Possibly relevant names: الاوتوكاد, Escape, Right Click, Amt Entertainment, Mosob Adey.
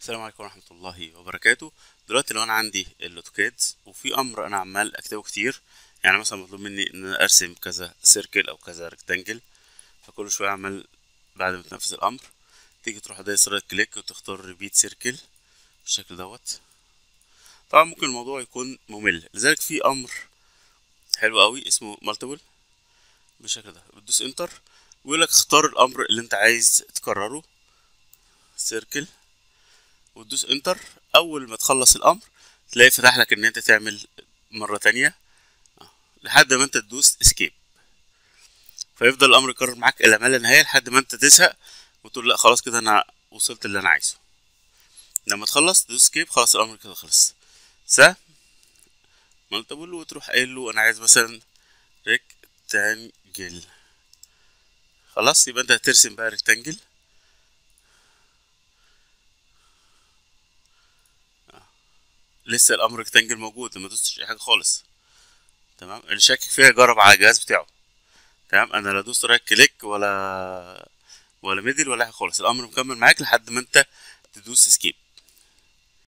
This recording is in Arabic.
السلام عليكم ورحمه الله وبركاته. دلوقتي لو انا عندي الاوتوكاد وفي امر انا عمال اكتبه كتير، يعني مثلا مطلوب مني ان انا ارسم كذا سيركل او كذا ريكتانجل، فكل شويه عمال بعد ما تنفذ الامر تيجي تروح دايس رايت كليك وتختار ريبيت سيركل بالشكل دوت. طبعا ممكن الموضوع يكون ممل، لذلك في امر حلو قوي اسمه مالتيبل بالشكل ده. بتدوس انتر ويقولك اختار الامر اللي انت عايز تكرره سيركل، وتدوس انتر. اول ما تخلص الامر تلاقي فتح لك ان انت تعمل مره تانية لحد ما انت تدوس اسكيب، فيفضل الامر يكرر معاك الى ما لا نهايه لحد ما انت تزهق وتقول لا خلاص كده انا وصلت اللي انا عايزه. لما تخلص تدوس اسكيب، خلاص الامر كده خلص. سهل مالتيبل، وتروح قايل له انا عايز مثلا ريكتانجل، خلاص يبقى انت هترسم بقى ريكتانجل. لسه الامر ريكتانجل موجود، ما دوستش اي حاجه خالص. تمام، اللي شاكك فيها جرب على الجهاز بتاعه. تمام، انا لا دوست رايت كليك ولا ميدل ولا حاجه خالص، الامر مكمل معاك لحد ما انت تدوس اسكيب.